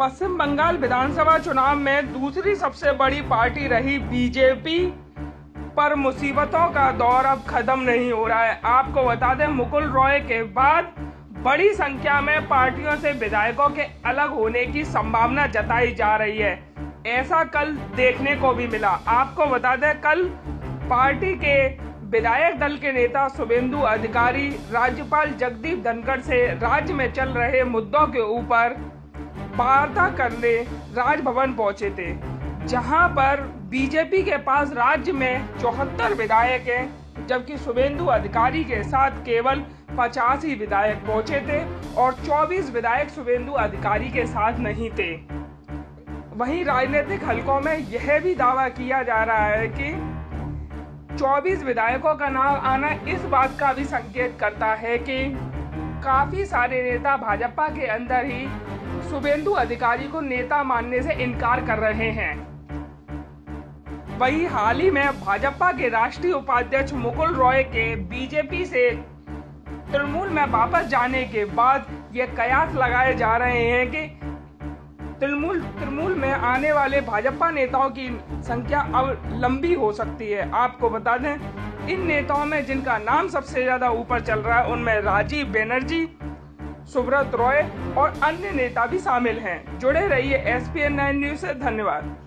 पश्चिम बंगाल विधानसभा चुनाव में दूसरी सबसे बड़ी पार्टी रही बीजेपी पर मुसीबतों का दौर अब खत्म नहीं हो रहा है। आपको बता दें, मुकुल रॉय के बाद बड़ी संख्या में पार्टियों से विधायकों के अलग होने की संभावना जताई जा रही है। ऐसा कल देखने को भी मिला। आपको बता दें, कल पार्टी के विधायक दल के नेता शुभेंदु अधिकारी राज्यपाल जगदीप धनखड़ से राज्य में चल रहे मुद्दों के ऊपर वार्ता करने राजभवन पहुंचे थे, जहां पर बीजेपी के पास राज्य में 74 विधायक हैं, जबकि शुभेंदु अधिकारी के साथ केवल 85 विधायक पहुंचे थे और 24 विधायक शुभेंदु अधिकारी के साथ नहीं थे। वहीं राजनीतिक हलकों में यह भी दावा किया जा रहा है कि 24 विधायकों का नाम आना इस बात का भी संकेत करता है कि काफी सारे नेता भाजपा के अंदर ही शुभेंदु अधिकारी को नेता मानने से इनकार कर रहे हैं। वहीं हाल ही में भाजपा के राष्ट्रीय उपाध्यक्ष मुकुल रॉय के बीजेपी से तृणमूल में वापस जाने के बाद ये कयास लगाए जा रहे हैं कि तृणमूल में आने वाले भाजपा नेताओं की संख्या अब लंबी हो सकती है। आपको बता दें, इन नेताओं में जिनका नाम सबसे ज्यादा ऊपर चल रहा है उनमें राजीव बेनर्जी, सुब्रत रॉय और अन्य नेता भी शामिल हैं। जुड़े रहिए एस पी एन 9 न्यूज से। धन्यवाद।